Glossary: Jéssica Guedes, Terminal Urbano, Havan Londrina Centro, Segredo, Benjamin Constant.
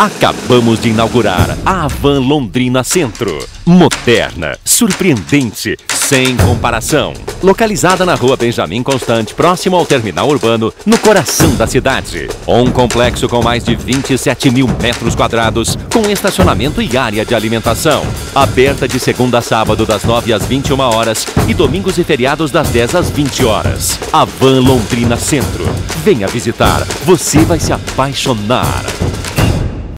Acabamos de inaugurar a Havan Londrina Centro. Moderna, surpreendente, sem comparação. Localizada na rua Benjamin Constant, próximo ao Terminal Urbano, no coração da cidade. Um complexo com mais de 27.000 metros quadrados, com estacionamento e área de alimentação. Aberta de segunda a sábado, das 9 às 21 horas e domingos e feriados, das 10 às 20 horas. Havan Londrina Centro. Venha visitar, você vai se apaixonar.